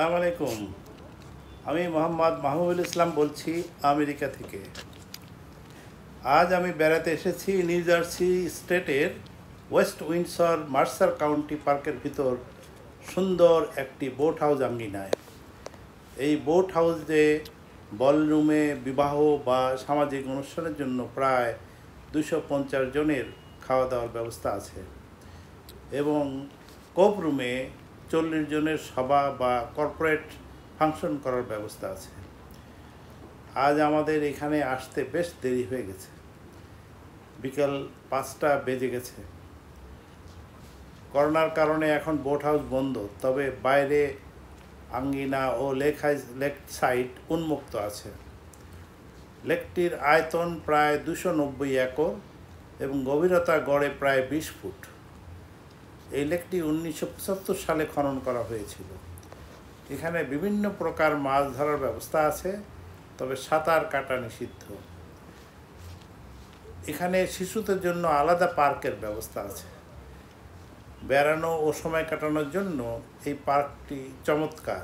আসসালামু আলাইকুম। আমি মোহাম্মদ মাহবুবুল ইসলাম বলছি আমেরিকা থেকে। আজ আমি বেড়াতে এসেছি নিউ জার্সি স্টেটের ওয়েস্ট উইন্ডসর মার্সার কাউন্টি পার্কের ভিতর সুন্দর একটি বোট হাউস আঙ্গিনায়। এই বোট হাউসে বলরুমে বিবাহ বা সামাজিক অনুষ্ঠানের জন্য প্রায় 250 জনের খাওয়া দাওয়ার ব্যবস্থা আছে এবং কোপ রুমে 40 জনের সভা বা কর্পোরেট ফাংশন করার ব্যবস্থা আছে। আজ আমাদের এখানে আসতে বেশ দেরি হয়ে গেছে, বিকাল 5টা বেজে গেছে। করোনার কারণে এখন বোট হাউস বন্ধ, তবে বাইরে আঙ্গিনা ও লেক সাইড উন্মুক্ত আছে। লেকটির আয়তন প্রায় 290 একর এবং গভীরতা গড়ে প্রায় 20 ফুট। এই লেকটি 1975 সালে খনন করা হয়েছিল। এখানে বিভিন্ন প্রকার মাছ ধরার ব্যবস্থা আছে, তবে সাঁতার কাটা নিষিদ্ধ। এখানে শিশুদের জন্য আলাদা পার্কের ব্যবস্থা আছে। বেড়ানো ও সময় কাটানোর জন্য এই পার্কটি চমৎকার।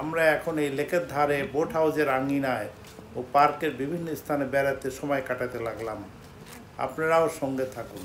আমরা এখন এই লেকের ধারে বোট হাউসের আঙ্গিনায় ও পার্কের বিভিন্ন স্থানে বেড়াতে সময় কাটাতে লাগলাম। আপনারাও সঙ্গে থাকুন।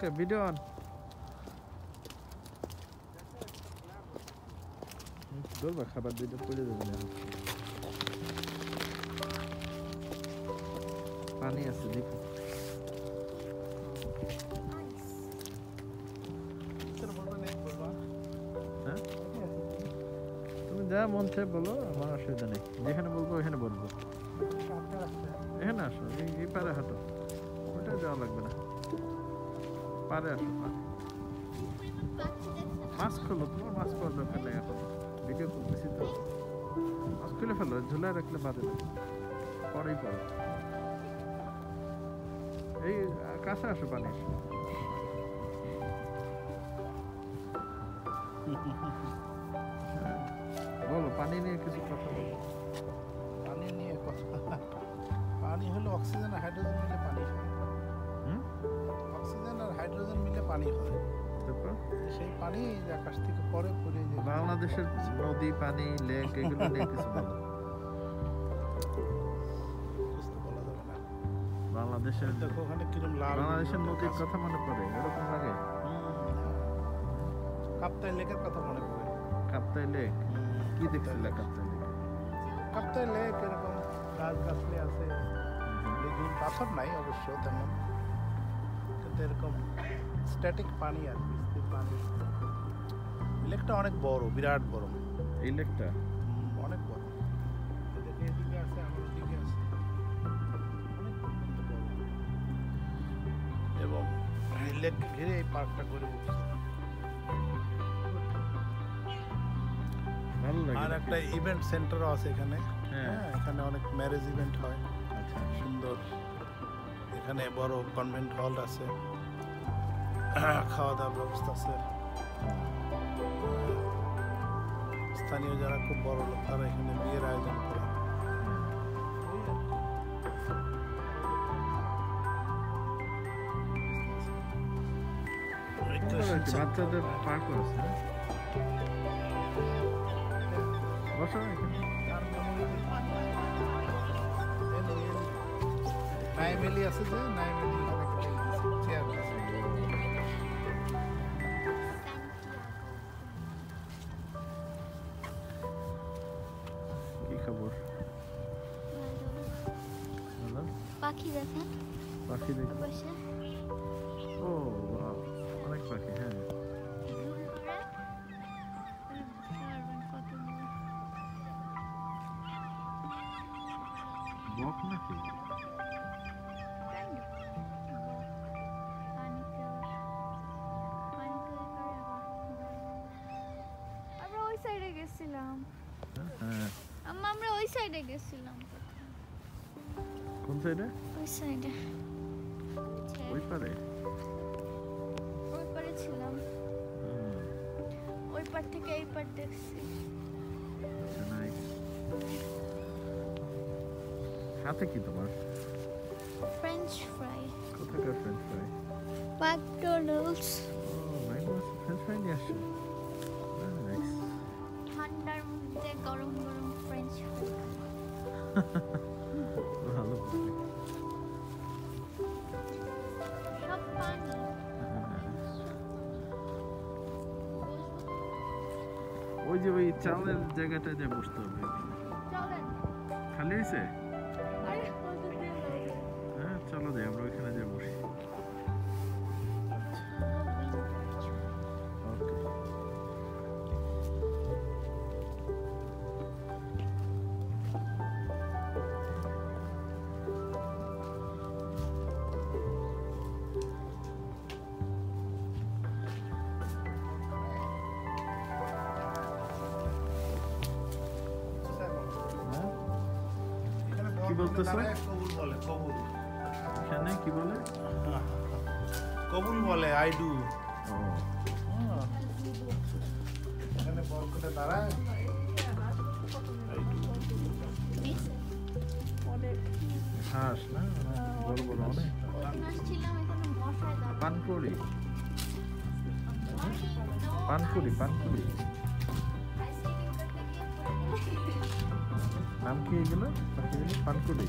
Okay, video on. Dur bak, haber video böyle de böyle. Pani yası değil mi? Tumi daha monte bolo, ama aşırı da ne? Dehane bolbo, dehane bolbo. Dehane aşırı, iyi para hatta. Orada daha lag bana. পারে আসো, mask খোলো, তোমার mask খোলার দরকার নেই, video করতেছি তো। Mask খুলে ফেলো, ঝুলায় রাখলে বাদে না, পরেই পরে। এই কাছে আসো, পানি আসো। বলো, পানি নিয়ে কিছু কথা বলো। পানি নিয়ে কথা, পানি হলো অক্সিজেন আর হাইড্রোজেন মিলে পানি হয়। অক্সিজেন আর হাইড্রোজেন মিলে পানি হয়, সেই পানি আকাশ থেকে পরে পড়ে যায়। বাংলাদেশের নদী পানি, লেক, এগুলো নিয়ে কিছু বলো। বলা যাবে না বাংলাদেশের, দেখো ওখানে কিরকম লাল, বাংলাদেশের নদীর কথা মনে পড়ে, এরকম লাগে। কাপ্তাই লেকের কথা মনে পড়ে। কাপ্তাই লেক কি দেখছিল? কাপ্তাই লেক, কাপ্তাই লেক এরকম গাছ গাছলে আছে, পাথর নাই অবশ্য তেমন, এরকম স্ট্যাটিক পানি আর স্থির পানি। লেকটা অনেক বড়, বিরাট বড় এই লেকটা, অনেক বড়। দেখে এদিকে আছে, আমার দিকে আছে, অনেক বড়। এবং এই লেক ঘিরে এই পার্কটা করে উঠছে। আর একটা ইভেন্ট সেন্টারও আছে এখানে। হ্যাঁ, এখানে অনেক ম্যারেজ ইভেন্ট হয়। আচ্ছা, সুন্দর। এখানে বড় কনভেন্ট হল আছে, খাওয়া দাওয়ার ব্যবস্থা আছে। স্থানীয় যারা খুব বড় লোক তারা এখানে বিয়ের আয়োজন করে। বাচ্চাদের পার্ক আছে, নাইমেলি আছে, যে নাইমেলি চেয়ার আছে। কি খবর? ভালো। পাখি দেখেন? পাখি দেখেন? হ্যাঁ আমরা ওই সাইডে গেছিলাম। কোন সাইডে? ওই সাইডে, ওই পারে, ওই পারে ছিলাম। ওই পার থেকে এই পার দেখছি। হাতে কি তোমার? French fry. কোথাকার French fry? McDonald's. French fry নিয়ে আসো। ঠান্ডার মধ্যে গরম গরম ফ্রেঞ্চ ফ্রাই। ভালো সব পানি। ওই যে ওই চালের জায়গাটা যে বসতে হবে। চলেন। খালি হয়েছে? হ্যাঁ চলো যাই, আমরা ওইখানে যাই বসি। কবুল বলে আই ডু। এখানে বল করে দাঁড়ায় আই ডু। হাস না বল বল মানে ছিলাম এখানে বসায় দাও। পানপুরি পানপুরি পানপুরি নাম কি এগুলো? পানপুরি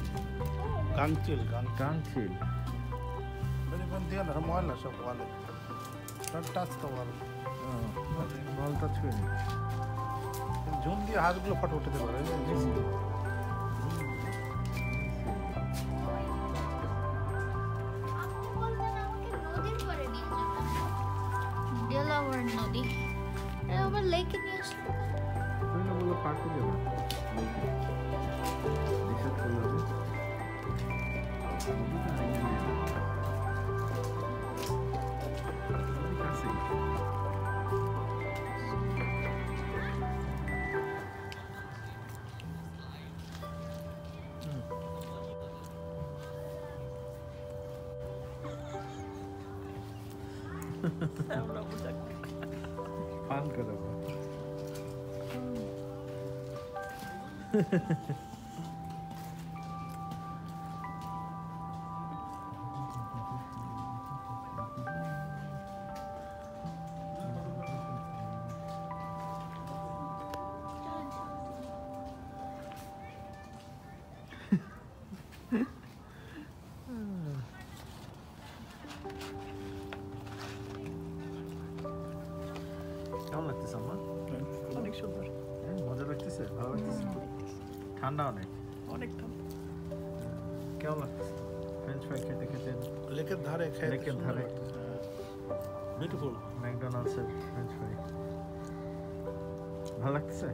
কাংচিল কাংচিল। दिया ना हमारे ना सब वाले ना टच तो वाले बाल टच हुए नहीं झूम दिया हाथ गुलो फट उठे थे वाले आपको बोल रहा हूँ कि नदी पर नहीं जाना डेलावर नदी ये वाला लेक नहीं है तो ये वाला पार्क ही है दिशा चलो কেমন লাগতেছে আমার? অনেক সুন্দর। হ্যাঁ মজা লাগতেছে, ভালো লাগতেছে। ঠান্ডা অনেক অনেক ঠান্ডা। কেমন লাগতেছে ফ্রেঞ্চ ফ্রাই খেতে খেতে? লেকের ধারে খেতে, লেকের ধারে বিউটিফুল। ম্যাকডোনাল্ডসের ফ্রেঞ্চ ফ্রাই ভালো লাগতেছে।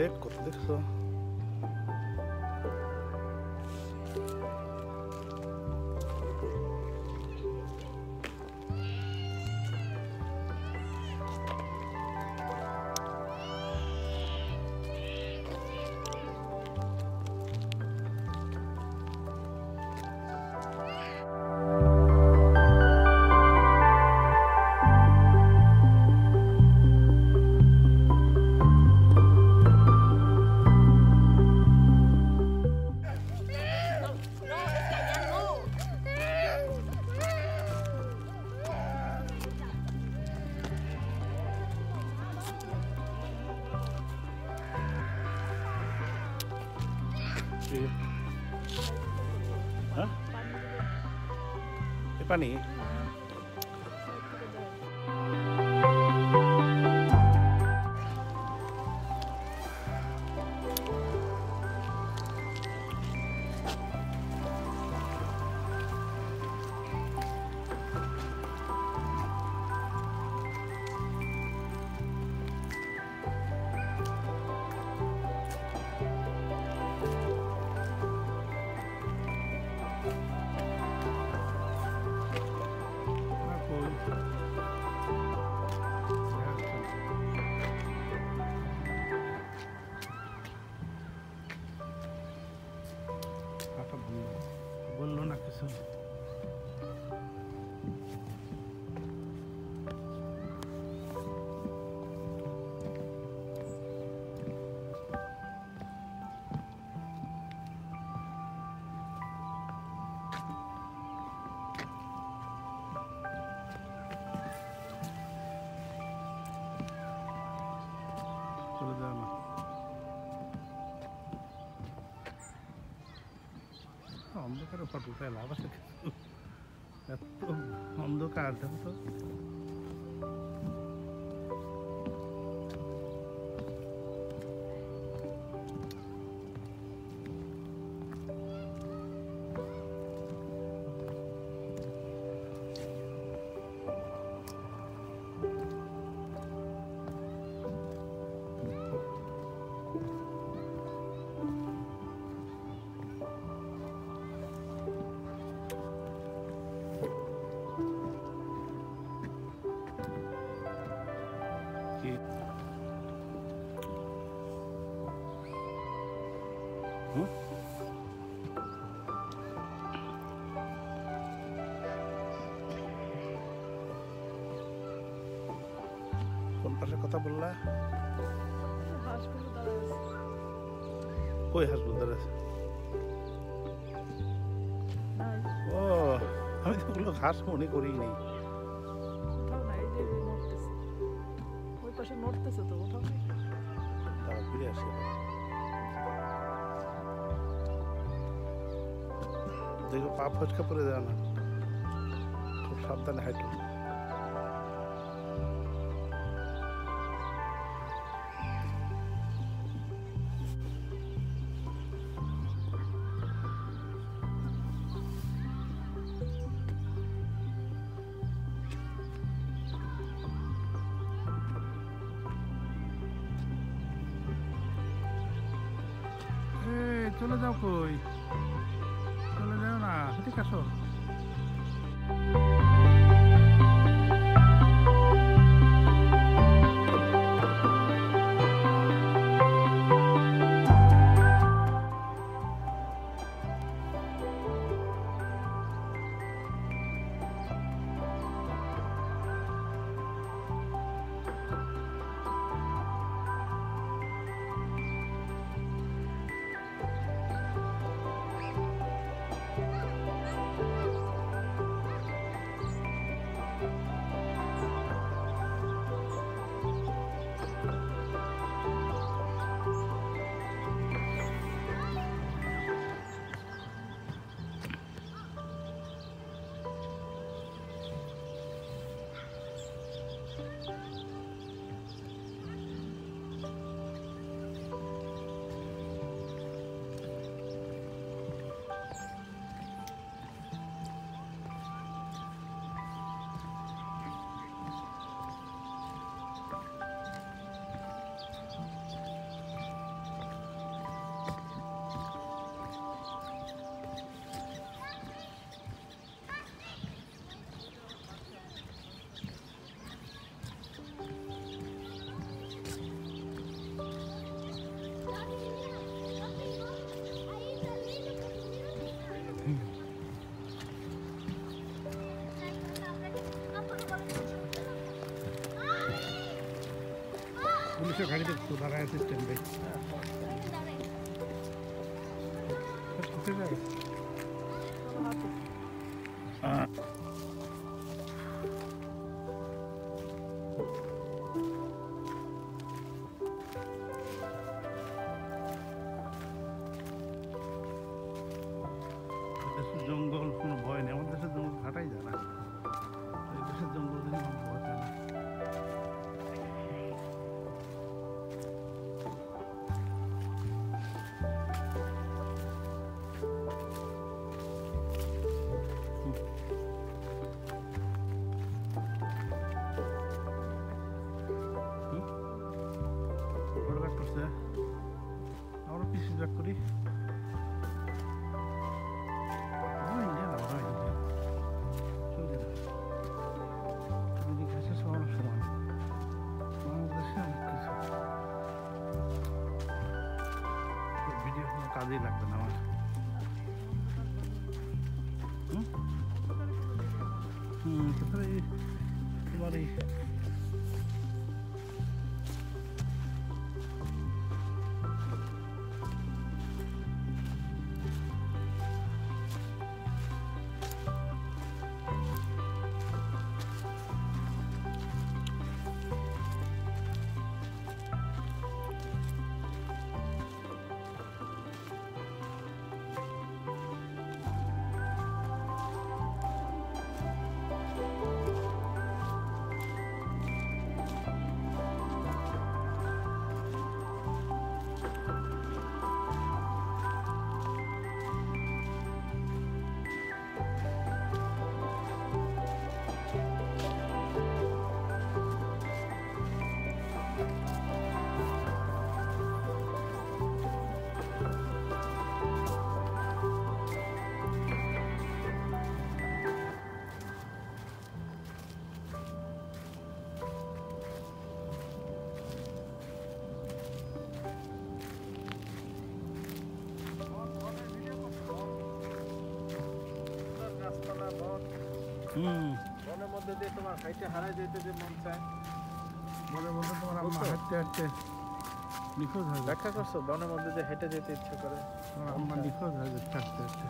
লেক কত দেখছো? पानी করে ফটোটা লাভ আছে এত অন্ধকার দেখো তো কথা বললা কই হাসপাতাল আছে ও আমি তো কোনো ঘাস মনে করি নি ওই পাশে নড়তেছে তো ওটা দাঁড়া ফিরে আসি দেখো পা ফসকা পড়ে যায় না খুব সাবধানে হাঁটো চলে যাও কই চলে যাও না ঠিক আছে गाड़ी तक तो लगा है सिस्टम पे कितने जाए जैसे जंगल में भय नहीं हमारे जैसे जंगल घाटा ही जाना जैसे जंगल में हम बहुत जाना কাজে লাগবে না আমার তোমার এই মনের মধ্যে দিয়ে তোমার খাইতে হারাই যেতে যে মন চায় মনের মধ্যে তোমার আম্মা হাঁটতে হাঁটতে নিখোঁজ হয়ে ব্যাখ্যা করছো বনের মধ্যে যে হেঁটে যেতে ইচ্ছে করে তোমার আম্মা নিখোঁজ হয়ে যেতে হাঁটতে হাঁটতে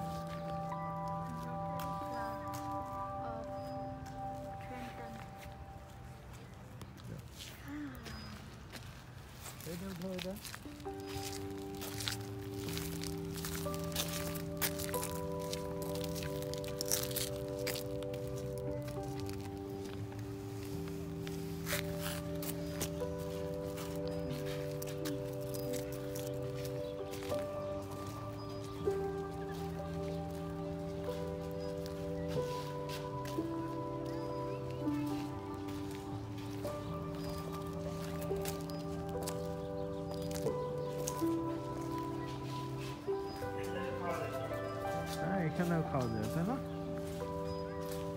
এখানেও খাওয়া যায় তাই না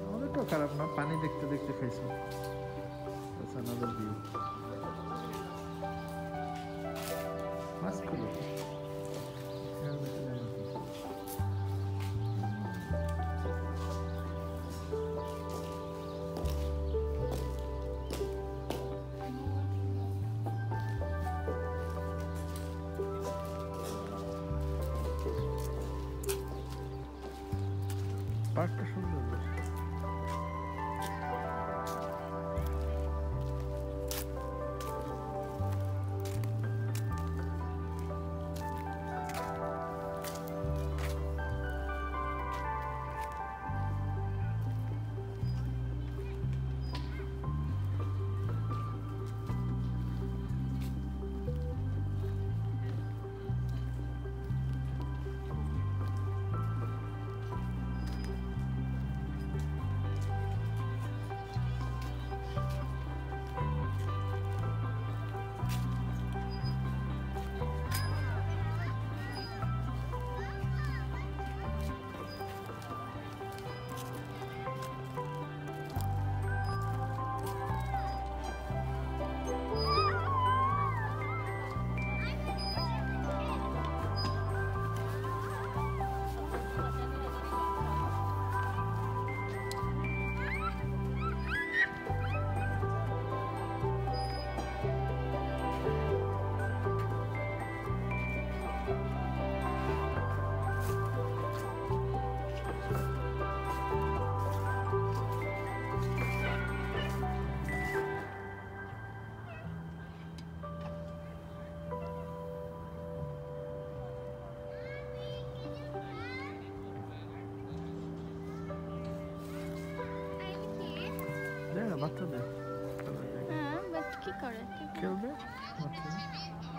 আমাদেরটাও খারাপ না পানি দেখতে দেখতে খাইছি পার্কটা সুন্দর What to do? But kick or it. Kill me? What to do?